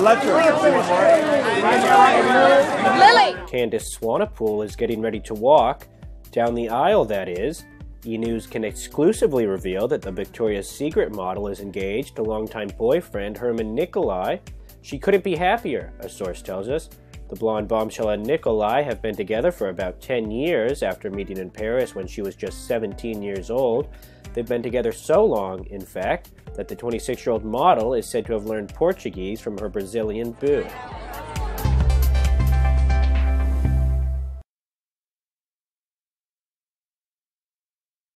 Lily! Candace Swanepoel is getting ready to walk down the aisle, that is. E! News can exclusively reveal that the Victoria's Secret model is engaged to longtime boyfriend Hermann Nicoli. She couldn't be happier, a source tells us. The blonde bombshell and Nicoli have been together for about 10 years after meeting in Paris when she was just 17 years old. They've been together so long, in fact, that the 26-year-old model is said to have learned Portuguese from her Brazilian boo.